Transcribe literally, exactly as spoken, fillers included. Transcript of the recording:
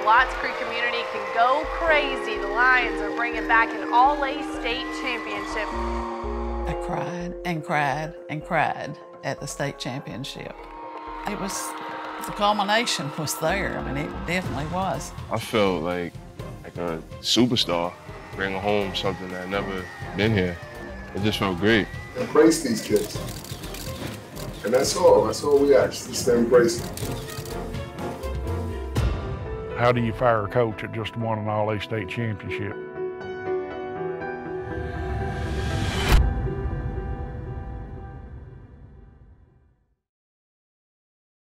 The Lots Creek community can go crazy. The Lions are bringing back an all-A state championship. I cried and cried and cried at the state championship. It was, the culmination was there. I mean, it definitely was. I felt like, like a superstar, bringing home something that I'd never been here. It just felt great. Embrace these kids. And that's all, that's all we ask, just to embrace them. How do you fire a coach that just won an all A state championship?